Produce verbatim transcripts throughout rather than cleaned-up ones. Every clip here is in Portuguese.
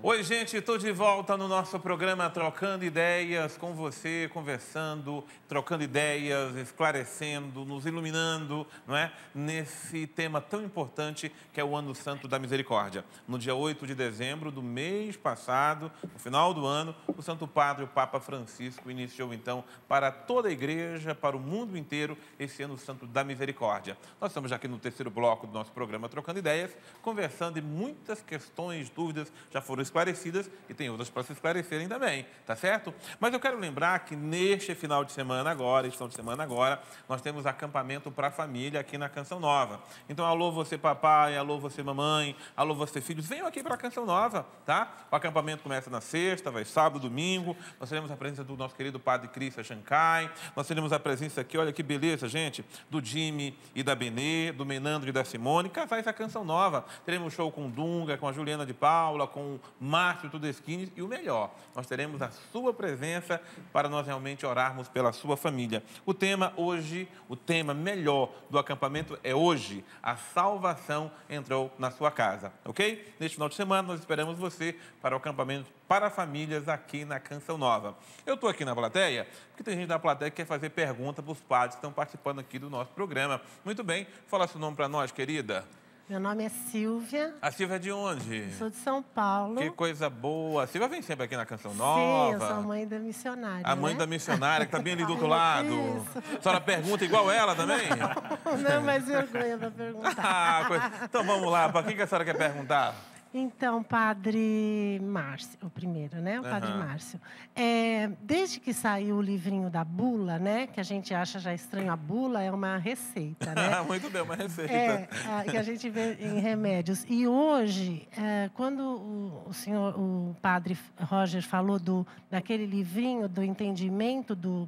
Oi, gente, estou de volta no nosso programa Trocando Ideias, com você, conversando, trocando ideias, esclarecendo, nos iluminando, não é? Nesse tema tão importante que é o Ano Santo da Misericórdia. No dia oito de dezembro do mês passado, no final do ano, o Santo Padre, o Papa Francisco, iniciou então para toda a igreja, para o mundo inteiro, esse Ano Santo da Misericórdia. Nós estamos já aqui no terceiro bloco do nosso programa Trocando Ideias, conversando e muitas questões, dúvidas já foram esclarecidas e tem outras para se esclarecerem também, tá certo? Mas eu quero lembrar que neste final de semana agora, este final de semana agora, nós temos acampamento para a família aqui na Canção Nova. Então, alô você papai, alô você mamãe, alô você filhos, venham aqui para a Canção Nova, tá? O acampamento começa na sexta, vai sábado, domingo, nós teremos a presença do nosso querido padre Cristo Shankai, nós teremos a presença aqui, olha que beleza, gente, do Jimmy e da Benê, do Menandro e da Simone, casais da Canção Nova. Teremos show com o Dunga, com a Juliana de Paula, com o Márcio Tudesquini e o melhor, nós teremos a sua presença para nós realmente orarmos pela sua família. O tema hoje, o tema melhor do acampamento é hoje, a salvação entrou na sua casa, ok? Neste final de semana nós esperamos você para o acampamento para famílias aqui na Canção Nova. Eu estou aqui na plateia, porque tem gente da plateia que quer fazer pergunta para os padres que estão participando aqui do nosso programa. Muito bem, fala seu nome para nós, querida. Meu nome é Silvia. A Silvia é de onde? Eu sou de São Paulo. Que coisa boa. A Silvia vem sempre aqui na Canção Nova. Sim, eu sou a mãe da missionária. A mãe né? da missionária, que está bem ali do outro lado. Isso. A senhora pergunta igual ela também? Não, não mas vergonha para perguntar. Ah, coisa... Então vamos lá, para quem que a senhora quer perguntar? Então, Padre Márcio, o primeiro, né? O uhum. Padre Márcio. É, desde que saiu o livrinho da Bula, né? Que a gente acha já estranho, a Bula é uma receita, né? Muito bem, uma receita. É, a, que a gente vê em remédios. E hoje, é, quando o, o senhor, o Padre Roger falou do, daquele livrinho, do entendimento do,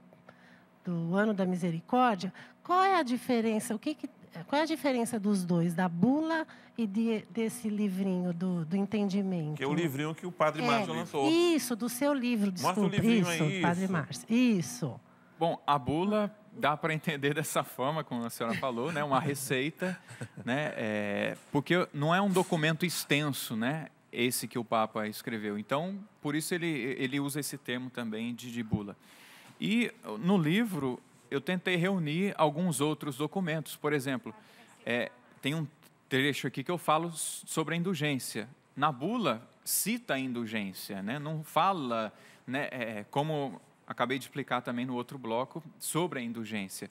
do Ano da Misericórdia, qual é a diferença? O que que Qual é a diferença dos dois, da Bula e de, desse livrinho do, do entendimento? Que é o livrinho que o Padre é, Márcio lançou. Isso, do seu livro, desculpa. Mostra o livrinho isso, aí, Padre isso. Márcio. Isso. Bom, a Bula dá para entender dessa forma, como a senhora falou, né? Uma receita, né? É, porque não é um documento extenso, né? Esse que o Papa escreveu. Então, por isso ele, ele usa esse termo também de, de Bula. E no livro... eu tentei reunir alguns outros documentos. Por exemplo, é, tem um trecho aqui que eu falo sobre a indulgência. Na Bula, cita a indulgência, né? Não fala, né, é, como acabei de explicar também no outro bloco, sobre a indulgência.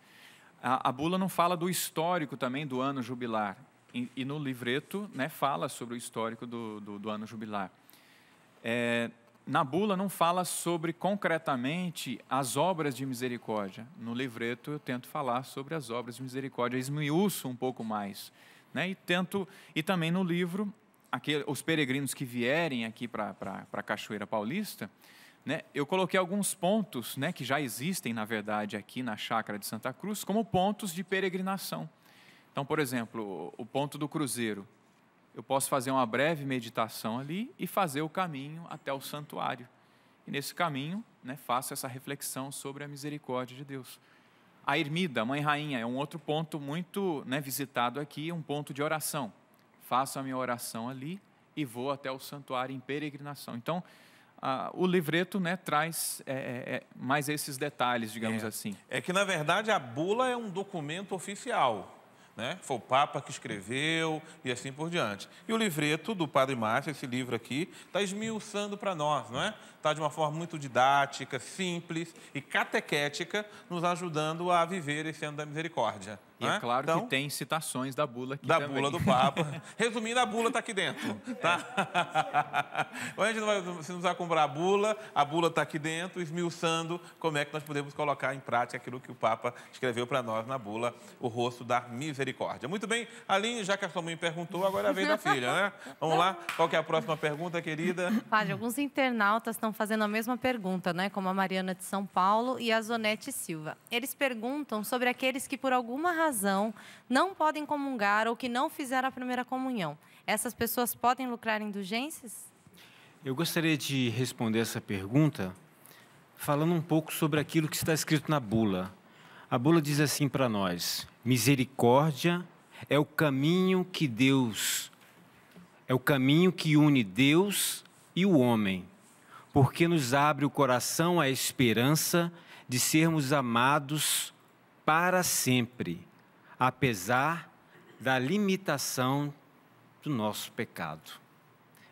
A, a Bula não fala do histórico também do ano jubilar. E, e no livreto, né, fala sobre o histórico do, do, do ano jubilar. É, Na Bula não fala sobre concretamente as obras de misericórdia. No livreto eu tento falar sobre as obras de misericórdia, esmiuço um pouco mais, né? E tento e também no livro, aquele, os peregrinos que vierem aqui para para Cachoeira Paulista, né? Eu coloquei alguns pontos, né, que já existem na verdade aqui na chácara de Santa Cruz como pontos de peregrinação. Então, por exemplo, o ponto do Cruzeiro. Eu posso fazer uma breve meditação ali e fazer o caminho até o santuário. E nesse caminho, né, faço essa reflexão sobre a misericórdia de Deus. A ermida, Mãe Rainha, é um outro ponto muito, né, visitado aqui, um ponto de oração. Faço a minha oração ali e vou até o santuário em peregrinação. Então, ah, o livreto, né, traz é, é, mais esses detalhes, digamos é, assim. É que, na verdade, a Bula é um documento oficial, né? Foi o Papa que escreveu e assim por diante. E o livreto do Padre Márcio, esse livro aqui, está esmiuçando para nós, não é? Está de uma forma muito didática, simples e catequética, nos ajudando a viver esse ano da misericórdia. E é claro então, que tem citações da Bula aqui da também. Bula do Papa. Resumindo, a Bula está aqui dentro, tá? É. A gente não vai, se não vai comprar a Bula, a Bula está aqui dentro, esmiuçando como é que nós podemos colocar em prática aquilo que o Papa escreveu para nós na Bula, o rosto da misericórdia. Muito bem, Aline, já que a sua mãe perguntou, agora veio da filha, né? Vamos lá, qual que é a próxima pergunta, querida? Padre, alguns internautas estão fazendo a mesma pergunta, né? Como a Mariana de São Paulo e a Zonete Silva. Eles perguntam sobre aqueles que, por alguma razão, não podem comungar ou que não fizeram a primeira comunhão. Essas pessoas podem lucrar indulgências? Eu gostaria de responder essa pergunta falando um pouco sobre aquilo que está escrito na Bula. A Bula diz assim para nós: misericórdia é o caminho que Deus, é o caminho que une Deus e o homem, porque nos abre o coração à esperança de sermos amados para sempre, apesar da limitação do nosso pecado.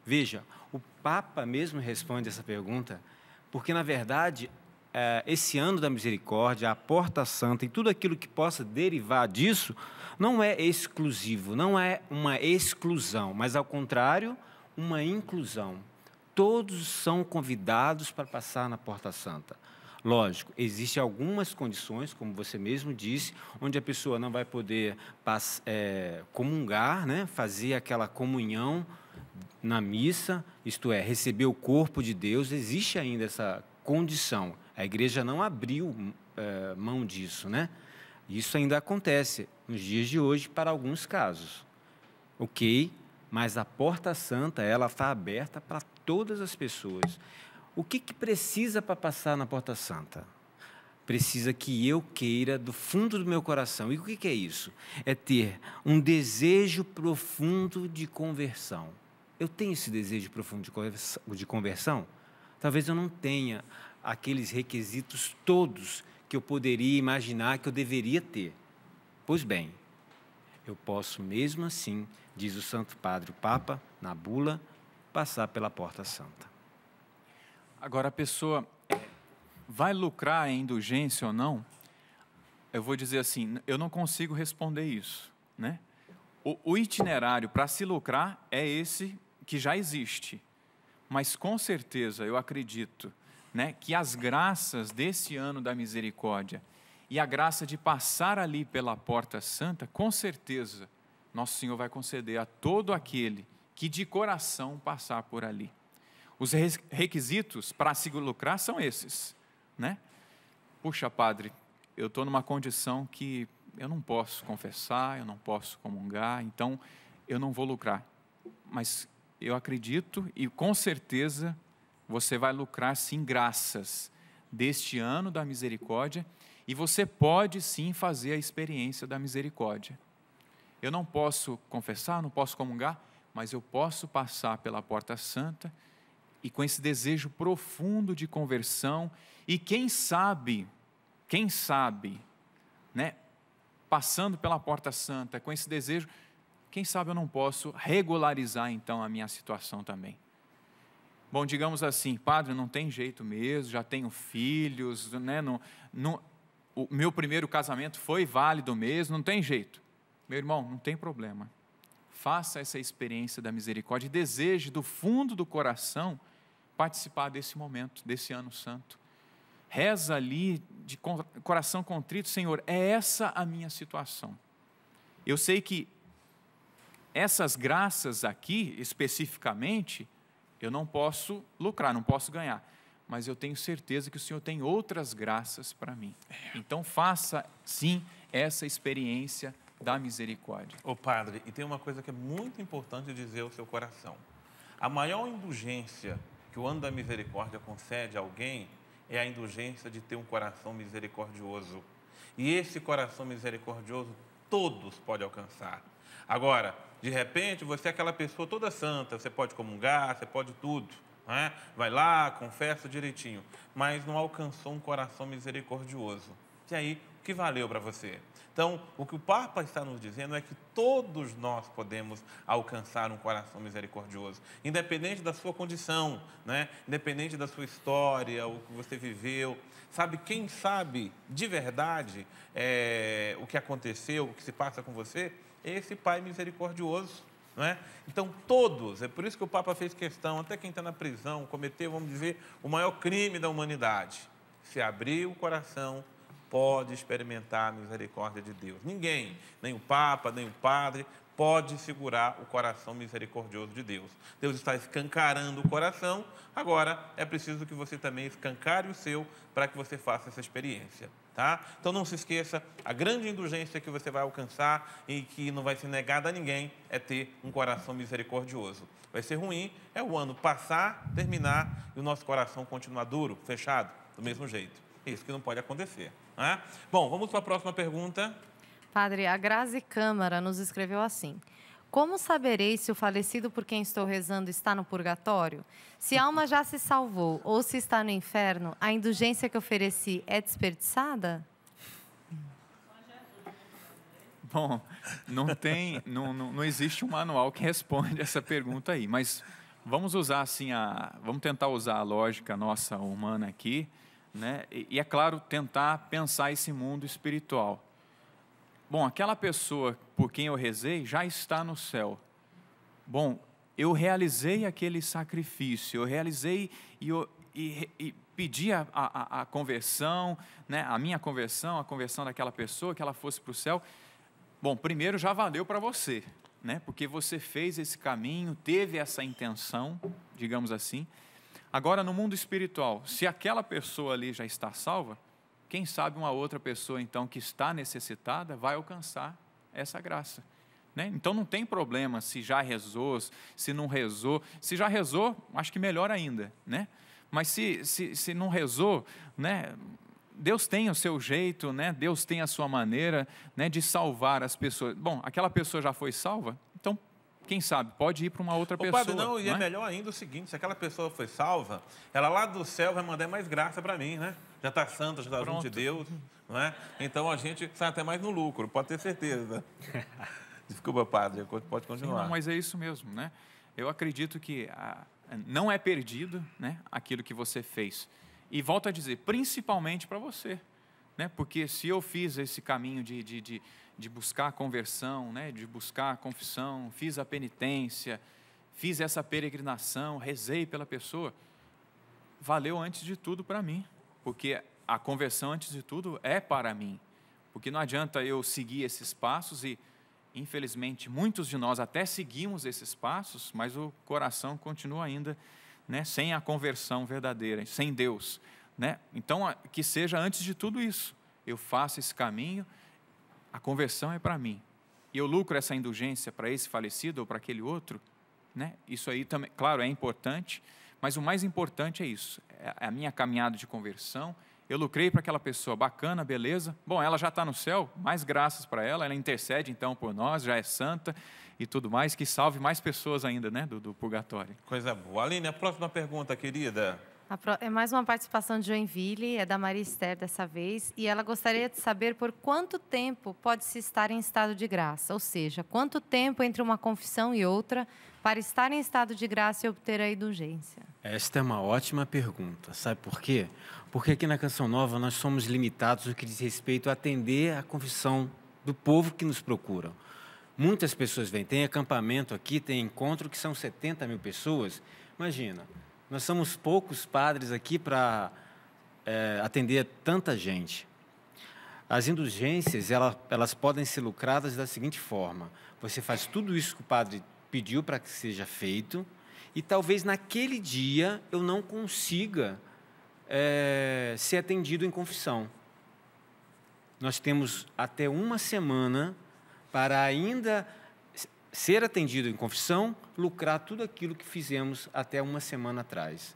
Veja, o Papa mesmo responde essa pergunta, porque, na verdade, esse ano da misericórdia, a Porta Santa e tudo aquilo que possa derivar disso, não é exclusivo, não é uma exclusão, mas, ao contrário, uma inclusão. Todos são convidados para passar na Porta Santa. Lógico, existem algumas condições, como você mesmo disse, onde a pessoa não vai poder é, comungar, né? Fazer aquela comunhão na missa, isto é, receber o corpo de Deus. Existe ainda essa condição. A igreja não abriu é, mão disso, né? Isso ainda acontece nos dias de hoje para alguns casos. Ok, mas a Porta Santa, ela está aberta para todas as pessoas. O que, que precisa para passar na Porta Santa? Precisa que eu queira do fundo do meu coração. E o que, que é isso? É ter um desejo profundo de conversão. Eu tenho esse desejo profundo de conversão? Talvez eu não tenha aqueles requisitos todos que eu poderia imaginar que eu deveria ter. Pois bem, eu posso mesmo assim, diz o Santo Padre, o Papa, na bula, passar pela Porta Santa. Agora, a pessoa vai lucrar a indulgência ou não? Eu vou dizer assim, eu não consigo responder isso, né? O, o itinerário para se lucrar é esse que já existe. Mas, com certeza, eu acredito, né, que as graças desse ano da misericórdia e a graça de passar ali pela Porta Santa, com certeza, Nosso Senhor vai conceder a todo aquele que de coração passar por ali. Os requisitos para se lucrar são esses, né? Puxa, padre, eu estou numa condição que eu não posso confessar, eu não posso comungar, então eu não vou lucrar. Mas eu acredito e com certeza você vai lucrar sim graças deste ano da misericórdia e você pode sim fazer a experiência da misericórdia. Eu não posso confessar, não posso comungar, mas eu posso passar pela Porta Santa e com esse desejo profundo de conversão e quem sabe, quem sabe, né, passando pela Porta Santa com esse desejo, quem sabe eu não posso regularizar, então, a minha situação também. Bom, digamos assim, padre, não tem jeito mesmo, já tenho filhos, né? Não, não, o meu primeiro casamento foi válido mesmo, não tem jeito. Meu irmão, não tem problema. Faça essa experiência da misericórdia e deseje, do fundo do coração, participar desse momento, desse ano santo. Reza ali, de coração contrito, Senhor, é essa a minha situação. Eu sei que essas graças aqui, especificamente, eu não posso lucrar, não posso ganhar. Mas eu tenho certeza que o Senhor tem outras graças para mim. Então, faça, sim, essa experiência da misericórdia. Ô, padre, e tem uma coisa que é muito importante dizer ao seu coração. A maior indulgência que o ano da misericórdia concede a alguém é a indulgência de ter um coração misericordioso. E esse coração misericordioso, todos podem alcançar. Agora, de repente, você é aquela pessoa toda santa, você pode comungar, você pode tudo, né? Vai lá, confessa direitinho, mas não alcançou um coração misericordioso. E aí, o que valeu para você? Então, o que o Papa está nos dizendo é que todos nós podemos alcançar um coração misericordioso, independente da sua condição, né? Independente da sua história, o que você viveu. Sabe, quem sabe de verdade é, o que aconteceu, o que se passa com você? Esse Pai misericordioso, não é? Então, todos, é por isso que o Papa fez questão, até quem está na prisão, cometeu, vamos dizer, o maior crime da humanidade. Se abrir o coração, pode experimentar a misericórdia de Deus. Ninguém, nem o Papa, nem o padre, pode segurar o coração misericordioso de Deus. Deus está escancarando o coração, agora é preciso que você também escancare o seu para que você faça essa experiência, tá? Então não se esqueça, a grande indulgência que você vai alcançar e que não vai ser negada a ninguém é ter um coração misericordioso. Vai ser ruim, é o ano passar, terminar e o nosso coração continuar duro, fechado, do mesmo jeito. Isso que não pode acontecer, né? Bom, vamos para a próxima pergunta. Padre, a Grazi Câmara nos escreveu assim: Como saberei se o falecido por quem estou rezando está no purgatório? Se a alma já se salvou ou se está no inferno, a indulgência que ofereci é desperdiçada? Bom, não tem, não, não, não existe um manual que responde essa pergunta aí, mas vamos usar assim a, vamos tentar usar a lógica nossa humana aqui, né? E, e é claro, tentar pensar esse mundo espiritual. Bom, aquela pessoa por quem eu rezei já está no céu. Bom, eu realizei aquele sacrifício, eu realizei e, eu, e, e pedi a, a, a conversão, né, a minha conversão, a conversão daquela pessoa, que ela fosse para o céu. Bom, primeiro já valeu para você, né, porque você fez esse caminho, teve essa intenção, digamos assim. Agora, no mundo espiritual, se aquela pessoa ali já está salva, quem sabe uma outra pessoa, então, que está necessitada, vai alcançar essa graça, né? Então, não tem problema se já rezou, se não rezou. Se já rezou, acho que melhor ainda, né? Mas se, se, se não rezou, né? Deus tem o seu jeito, né? Deus tem a sua maneira, né, de salvar as pessoas. Bom, aquela pessoa já foi salva, então, quem sabe, pode ir para uma outra Ô, pessoa. Padre, não, não e é? é melhor ainda o seguinte, se aquela pessoa foi salva, ela lá do céu vai mandar mais graça para mim, né? Já está santa, já está junto de Deus, não é? Então, a gente sai até mais no lucro, pode ter certeza. Desculpa, padre, pode continuar. Sim, não, mas é isso mesmo, né? Eu acredito que a, não é perdido, né, aquilo que você fez. E volto a dizer, principalmente para você, né? Porque se eu fiz esse caminho de, de, de, de buscar a conversão, né, de buscar a confissão, fiz a penitência, fiz essa peregrinação, rezei pela pessoa, valeu antes de tudo para mim. Porque a conversão, antes de tudo, é para mim. Porque não adianta eu seguir esses passos e, infelizmente, muitos de nós até seguimos esses passos, mas o coração continua ainda, né, sem a conversão verdadeira, sem Deus, né? Então, que seja antes de tudo isso. Eu faço esse caminho, a conversão é para mim. E eu lucro essa indulgência para esse falecido ou para aquele outro, né? Isso aí também, claro, é importante. Mas o mais importante é isso, é a minha caminhada de conversão. Eu lucrei para aquela pessoa, bacana, beleza. Bom, ela já está no céu, mais graças para ela, ela intercede então por nós, já é santa e tudo mais, que salve mais pessoas ainda, né, do, do purgatório. Coisa boa. Aline, a próxima pergunta, querida. A pro... É mais uma participação de Joinville, é da Maria Esther dessa vez, e ela gostaria de saber por quanto tempo pode-se estar em estado de graça, ou seja, quanto tempo entre uma confissão e outra para estar em estado de graça e obter a indulgência? Esta é uma ótima pergunta, sabe por quê? Porque aqui na Canção Nova nós somos limitados no que diz respeito a atender a confissão do povo que nos procura. Muitas pessoas vêm, tem acampamento aqui, tem encontro que são setenta mil pessoas. Imagina, nós somos poucos padres aqui para é, atender tanta gente. As indulgências, elas, elas podem ser lucradas da seguinte forma: você faz tudo isso que o padre pediu para que seja feito, e talvez naquele dia eu não consiga é, ser atendido em confissão. Nós temos até uma semana para ainda ser atendido em confissão, lucrar tudo aquilo que fizemos até uma semana atrás.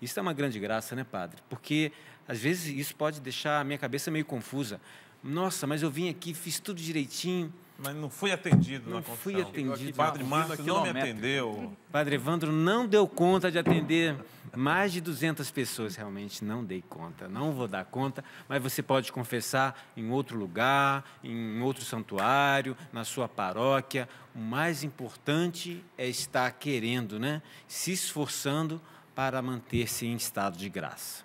Isso é uma grande graça, né, padre? Porque, às vezes, isso pode deixar a minha cabeça meio confusa. Nossa, mas eu vim aqui, fiz tudo direitinho, mas não fui atendido não na confissão. Fui atendido. O Padre Márcio não me atendeu. Padre Evandro não deu conta de atender mais de duzentas pessoas. Realmente não dei conta, não vou dar conta, mas você pode confessar em outro lugar, em outro santuário, na sua paróquia. O mais importante é estar querendo, né? Se esforçando para manter-se em estado de graça.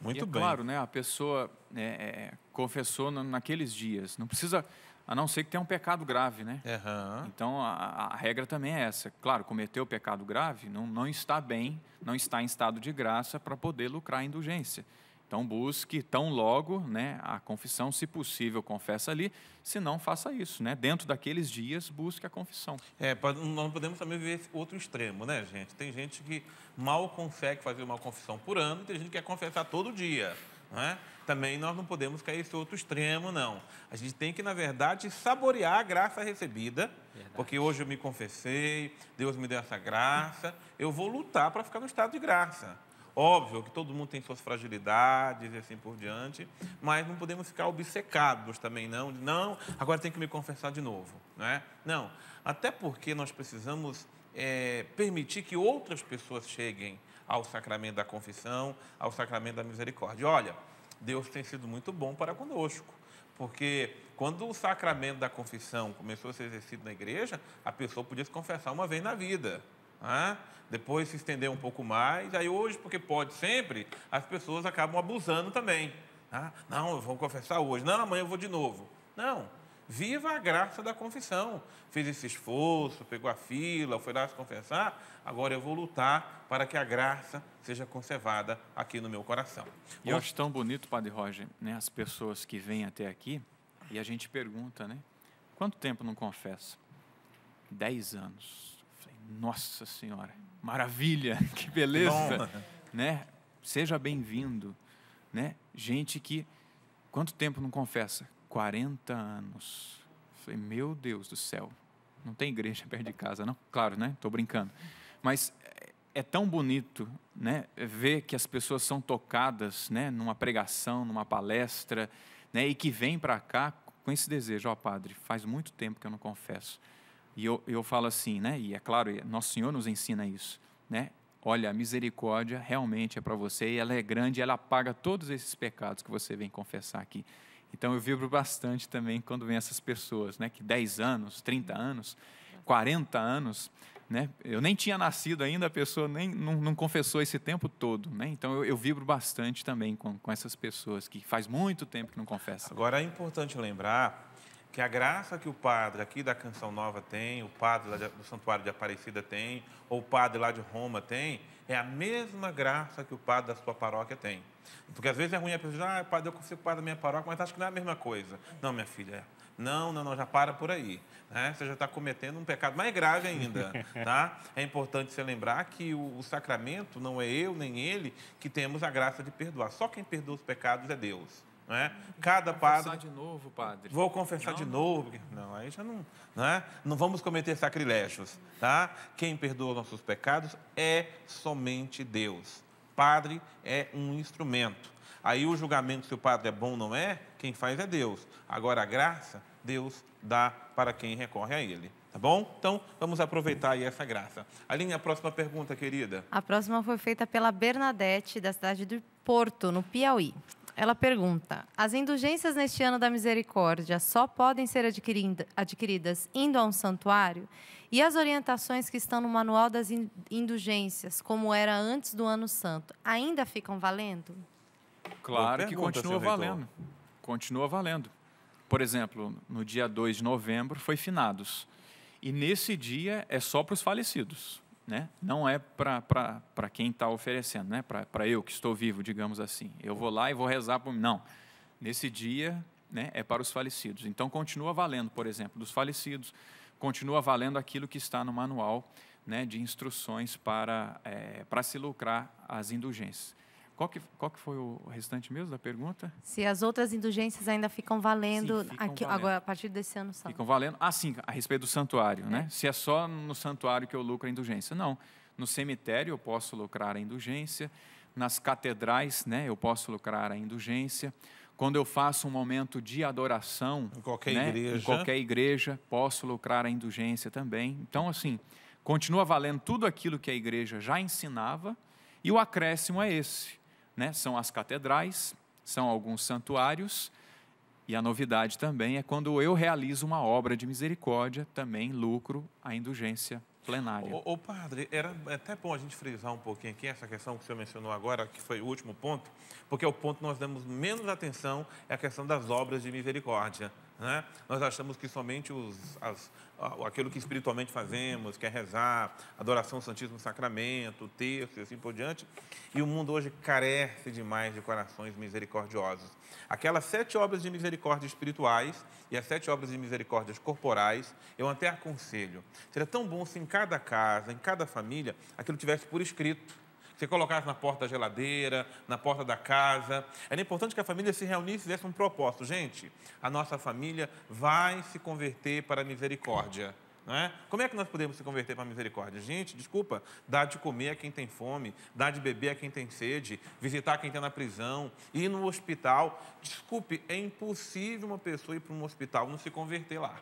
Muito e é bem. Claro, né? A pessoa é, confessou naqueles dias, não precisa... A não ser que tenha um pecado grave, né? Uhum. Então, a, a regra também é essa. Claro, cometeu o pecado grave, não, não está bem, não está em estado de graça para poder lucrar a indulgência. Então, busque tão logo, né, a confissão, se possível, confessa ali. Se não, faça isso, né? Dentro daqueles dias, busque a confissão. É, não podemos também ver esse outro extremo, né, gente? Tem gente que mal consegue fazer uma confissão por ano, tem gente que quer confessar todo dia. Não é? Também nós não podemos cair esse outro extremo, não. A gente tem que, na verdade, saborear a graça recebida, verdade. Porque hoje eu me confessei, Deus me deu essa graça, eu vou lutar para ficar no estado de graça. Óbvio que todo mundo tem suas fragilidades e assim por diante, mas não podemos ficar obcecados também, não. Não, agora tem que me confessar de novo, não é? Não, até porque nós precisamos é, permitir que outras pessoas cheguem ao sacramento da confissão, ao sacramento da misericórdia. Olha, Deus tem sido muito bom para conosco, porque quando o sacramento da confissão começou a ser exercido na igreja, a pessoa podia se confessar uma vez na vida. Ah, depois se estender um pouco mais, aí hoje, porque pode sempre, as pessoas acabam abusando também. Ah, não, eu vou confessar hoje, não, amanhã eu vou de novo. Não, viva a graça da confissão. Fez esse esforço, pegou a fila, foi lá se confessar, agora eu vou lutar para que a graça seja conservada aqui no meu coração. E eu acho tão bonito, Padre Roger, né, as pessoas que vêm até aqui e a gente pergunta, né, quanto tempo não confessa? Dez anos. Nossa Senhora, maravilha, que beleza, né? Seja bem-vindo, né? Gente que, quanto tempo não confessa? quarenta anos. Falei, meu Deus do céu, não tem igreja perto de casa, não? Claro, né? Estou brincando. Mas é tão bonito, né? Ver que as pessoas são tocadas, né? Numa pregação, numa palestra, né? E que vem para cá com esse desejo, ó, Padre, faz muito tempo que eu não confesso. E eu, eu falo assim, né? E é claro, Nosso Senhor nos ensina isso, né? Olha, a misericórdia realmente é para você e ela é grande, ela apaga todos esses pecados que você vem confessar aqui. Então eu vibro bastante também quando vem essas pessoas, né? Que dez anos, trinta anos, quarenta anos, né? Eu nem tinha nascido ainda, a pessoa nem, não, não confessou esse tempo todo, né? Então eu, eu vibro bastante também com, com essas pessoas que faz muito tempo que não confessam. Agora é importante lembrar que a graça que o padre aqui da Canção Nova tem, o padre lá do Santuário de Aparecida tem, ou o padre lá de Roma tem, é a mesma graça que o padre da sua paróquia tem. Porque às vezes é ruim a pessoa diz, ah, padre, eu consigo o padre da minha paróquia, mas acho que não é a mesma coisa. Não, minha filha, não, não, não, já para por aí. Né? Você já está cometendo um pecado mais grave ainda. Tá? É importante você lembrar que o, o sacramento não é eu nem ele que temos a graça de perdoar. Só quem perdoa os pecados é Deus. Não é? Cada padre... Vou confessar de novo, padre. Vou confessar não, de novo. Não, aí já não... Não, é? Não vamos cometer sacrilégios, tá? Quem perdoa nossos pecados é somente Deus. Padre é um instrumento. Aí o julgamento se o padre é bom ou não é, quem faz é Deus. Agora a graça, Deus dá para quem recorre a Ele. Tá bom? Então, vamos aproveitar aí essa graça. Aline, a próxima pergunta, querida. A próxima foi feita pela Bernadette, da cidade do Porto, no Piauí. Ela pergunta, as indulgências neste ano da misericórdia só podem ser adquiridas indo a um santuário? E as orientações que estão no manual das indulgências, como era antes do ano santo, ainda ficam valendo? Claro que continua valendo. Continua valendo. Por exemplo, no dia dois de novembro foi finados. E nesse dia é só para os falecidos, né? Não é para quem está oferecendo, né? Para eu que estou vivo, digamos assim. Eu vou lá e vou rezar por mim. Não, nesse dia, né, é para os falecidos. Então, continua valendo, por exemplo, dos falecidos, continua valendo aquilo que está no manual, né, de instruções para, é, para se lucrar as indulgências. Qual que, qual que foi o restante mesmo da pergunta? Se as outras indulgências ainda ficam valendo, sim, ficam aqui, valendo. Agora, a partir desse ano santo. Ficam valendo? Ah, sim, a respeito do santuário, é, né? Se é só no santuário que eu lucro a indulgência. Não, no cemitério eu posso lucrar a indulgência, nas catedrais, né, eu posso lucrar a indulgência. Quando eu faço um momento de adoração, em qualquer, né, igreja. Em qualquer igreja, posso lucrar a indulgência também. Então, assim, continua valendo tudo aquilo que a igreja já ensinava e o acréscimo é esse. Né? São as catedrais, são alguns santuários e a novidade também é quando eu realizo uma obra de misericórdia, também lucro a indulgência plenária. Ô, ô padre, era até bom a gente frisar um pouquinho aqui essa questão que o senhor mencionou agora, que foi o último ponto, porque é o ponto que nós damos menos atenção, é a questão das obras de misericórdia. Né? Nós achamos que somente os, as, aquilo que espiritualmente fazemos, que é rezar, adoração ao Santíssimo Sacramento, terço e assim por diante. E o mundo hoje carece demais de corações misericordiosos. Aquelas sete obras de misericórdia espirituais e as sete obras de misericórdias corporais, eu até aconselho. Seria tão bom se em cada casa, em cada família, aquilo tivesse por escrito. Você colocasse na porta da geladeira, na porta da casa. Era importante que a família se reunisse e fizesse um propósito. Gente, a nossa família vai se converter para a misericórdia. Não é? Como é que nós podemos se converter para a misericórdia? Gente, desculpa, dar de comer a quem tem fome, dar de beber a quem tem sede, visitar quem está na prisão, ir no hospital. Desculpe, é impossível uma pessoa ir para um hospital e não se converter lá.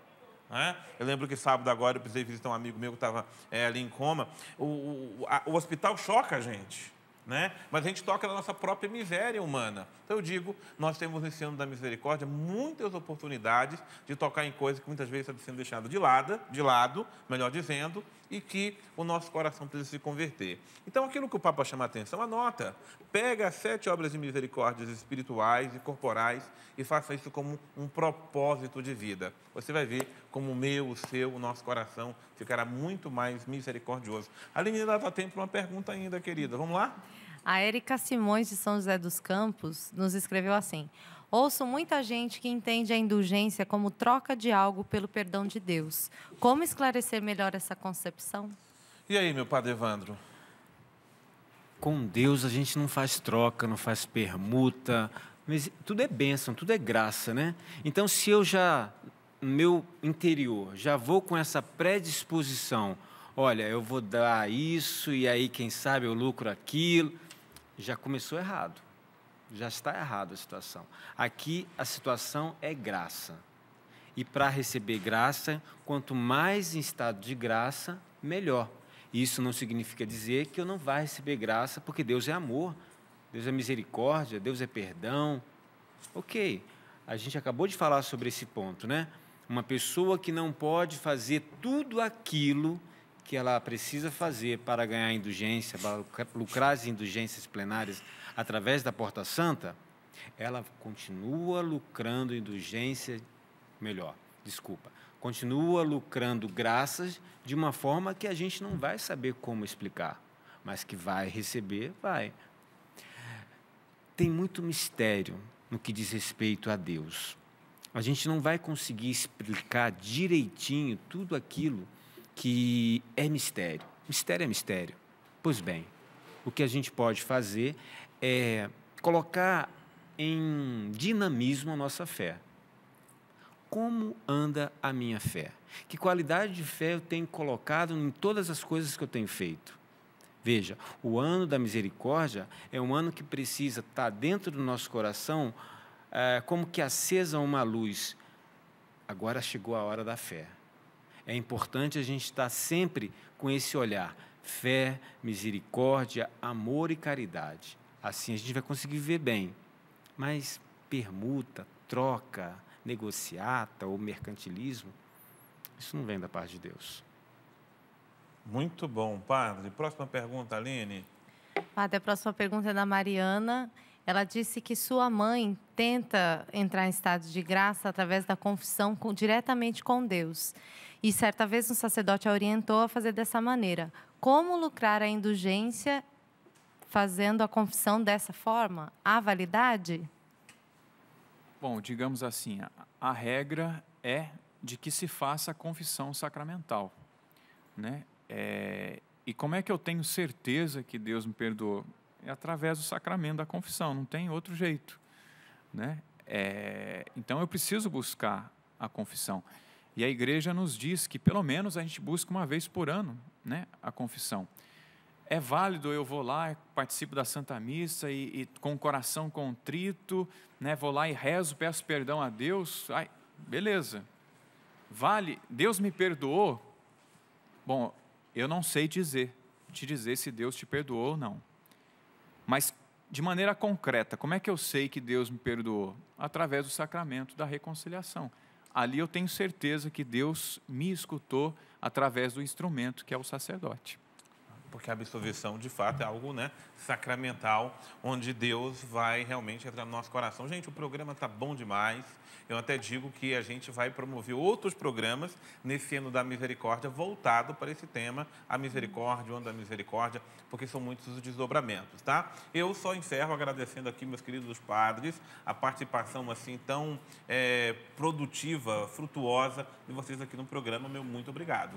É? Eu lembro que sábado agora eu precisei visitar um amigo meu que estava é, ali em coma. O, o, a, o hospital choca a gente, né? Mas a gente toca na nossa própria miséria humana. Então eu digo, nós temos nesse ano da misericórdia muitas oportunidades de tocar em coisas que muitas vezes estão sendo deixadas de lado, de lado, melhor dizendo, e que o nosso coração precisa se converter. Então aquilo que o Papa chama a atenção, anota, pega as sete obras de misericórdias espirituais e corporais e faça isso como um propósito de vida. Você vai ver como o meu, o seu, o nosso coração ficará muito mais misericordioso. Aline, ainda dá tempo para uma pergunta ainda, querida. Vamos lá? A Érica Simões, de São José dos Campos, nos escreveu assim: ouço muita gente que entende a indulgência como troca de algo pelo perdão de Deus. Como esclarecer melhor essa concepção? E aí, meu padre Evandro? Com Deus a gente não faz troca, não faz permuta, mas tudo é bênção, tudo é graça, né? Então, se eu já, no meu interior, já vou com essa predisposição, olha, eu vou dar isso e aí, quem sabe, eu lucro aquilo, já começou errado. Já está errada a situação. Aqui, a situação é graça. E para receber graça, quanto mais em estado de graça, melhor. Isso não significa dizer que eu não vá receber graça, porque Deus é amor, Deus é misericórdia, Deus é perdão. Ok, a gente acabou de falar sobre esse ponto, né? Uma pessoa que não pode fazer tudo aquilo que ela precisa fazer para ganhar indulgência, para lucrar as indulgências plenárias através da Porta Santa, ela continua lucrando indulgência, melhor, desculpa, continua lucrando graças de uma forma que a gente não vai saber como explicar, mas que vai receber, vai. Tem muito mistério no que diz respeito a Deus. A gente não vai conseguir explicar direitinho tudo aquilo que é mistério. Mistério é mistério. Pois bem, o que a gente pode fazer é colocar em dinamismo a nossa fé. Como anda a minha fé? Que qualidade de fé eu tenho colocado em todas as coisas que eu tenho feito? Veja, o ano da misericórdia é um ano que precisa estar dentro do nosso coração, é, como que acesa uma luz. Agora chegou a hora da fé. É importante a gente estar sempre com esse olhar, fé, misericórdia, amor e caridade. Assim a gente vai conseguir viver bem. Mas permuta, troca, negociata ou mercantilismo, isso não vem da parte de Deus. Muito bom, padre. Próxima pergunta, Aline. Padre, a próxima pergunta é da Mariana. Ela disse que sua mãe tenta entrar em estado de graça através da confissão com, diretamente com Deus. E certa vez um sacerdote a orientou a fazer dessa maneira. Como lucrar a indulgência fazendo a confissão dessa forma? Há validade? Bom, digamos assim, a, a regra é de que se faça a confissão sacramental, né? É, e como é que eu tenho certeza que Deus me perdoou? É através do sacramento da confissão, não tem outro jeito, né? É, então eu preciso buscar a confissão. E a igreja nos diz que pelo menos a gente busca uma vez por ano, né, a confissão. É válido, eu vou lá, participo da Santa Missa e, e com o coração contrito, né, vou lá e rezo, peço perdão a Deus. Ai, beleza. Vale, Deus me perdoou? Bom, eu não sei dizer, te dizer se Deus te perdoou ou não. Mas, de maneira concreta, como é que eu sei que Deus me perdoou? Através do sacramento da reconciliação. Ali eu tenho certeza que Deus me escutou através do instrumento que é o sacerdote. Porque a absolvição, de fato, é algo, né, sacramental, onde Deus vai realmente entrar no nosso coração. Gente, o programa está bom demais. Eu até digo que a gente vai promover outros programas nesse ano da misericórdia, voltado para esse tema, a misericórdia, o ano da misericórdia, porque são muitos os desdobramentos, tá? Eu só encerro agradecendo aqui, meus queridos padres, a participação assim tão é, produtiva, frutuosa de vocês aqui no programa. Meu muito obrigado.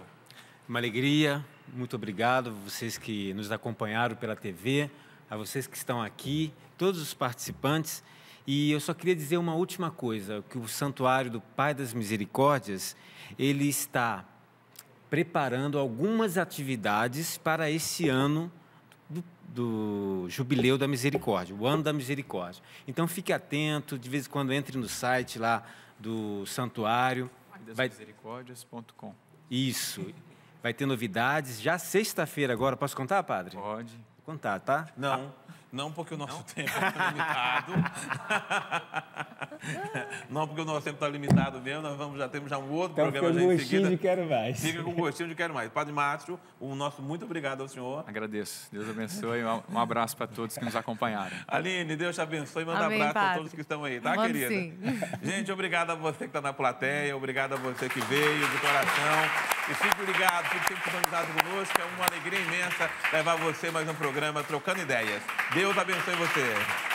Uma alegria, muito obrigado a vocês que nos acompanharam pela T V, a vocês que estão aqui, todos os participantes. E eu só queria dizer uma última coisa, que o Santuário do Pai das Misericórdias, ele está preparando algumas atividades para esse ano do, do Jubileu da Misericórdia, o Ano da Misericórdia. Então, fique atento, de vez em quando entre no site lá do santuário. Pai das misericórdias ponto com. Isso. Vai ter novidades. Já sexta-feira agora, posso contar, padre? Pode. Vou contar, tá? Não. Ah. Não porque o nosso não? tempo está limitado. Não porque o nosso tempo está limitado mesmo. Nós vamos, já temos já um outro então, programa já em seguida. De quero mais. Fica com gostinho de quero mais. Padre Márcio, o nosso muito obrigado ao senhor. Agradeço. Deus abençoe. Um abraço para todos que nos acompanharam. Aline, Deus te abençoe. Manda Amém, abraço para todos que estão aí, tá, Mando querida? Sim. Gente, obrigado a você que está na plateia. Obrigado a você que veio de coração. E fique ligado, fique sempre sintonizado conosco. É uma alegria imensa levar você mais um programa Trocando Ideias. Deus abençoe você.